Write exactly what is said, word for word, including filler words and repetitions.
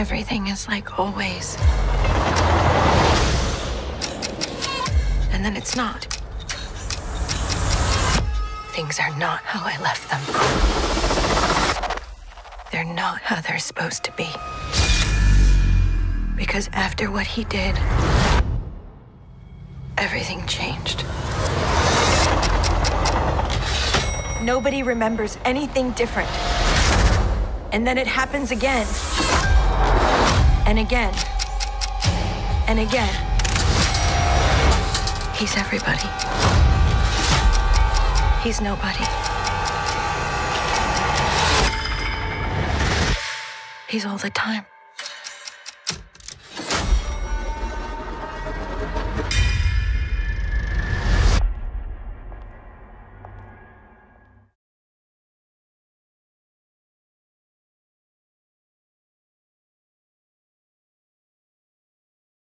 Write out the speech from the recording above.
Everything is like always. And then it's not. Things are not how I left them. They're not how they're supposed to be. Because after what he did, everything changed. Nobody remembers anything different. And then it happens again. And again. And again. He's everybody. He's nobody. He's all the time.